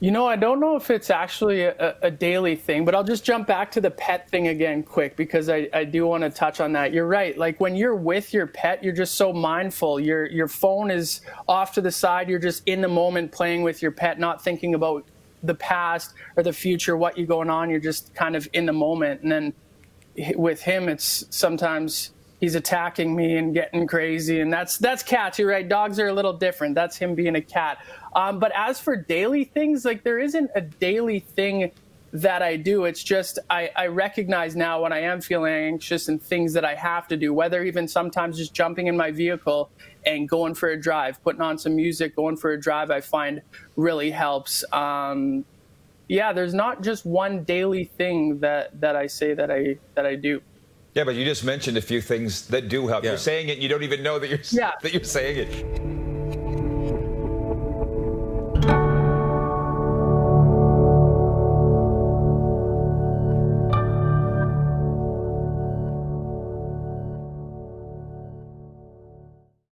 You know, I don't know if it's actually a daily thing, but I'll just jump back to the pet thing again quick, because I do want to touch on that. You're right. Like when you're with your pet, you're just so mindful. Your phone is off to the side. You're just in the moment playing with your pet, not thinking about the past or the future, what you're going on. You're just kind of in the moment. And then with him, it's sometimes he's attacking me and getting crazy, and that's cats. You're right, dogs are a little different. That's him being a cat. But as for daily things, like there isn't a daily thing that I do. It's just I recognize now when I am feeling anxious and things that I have to do, whether even sometimes just jumping in my vehicle and going for a drive, putting on some music, going for a drive, I find really helps. Yeah, there's not just one daily thing that I say that I do. Yeah, but you just mentioned a few things that do help. Yeah. You're saying it, you don't even know that you're saying it.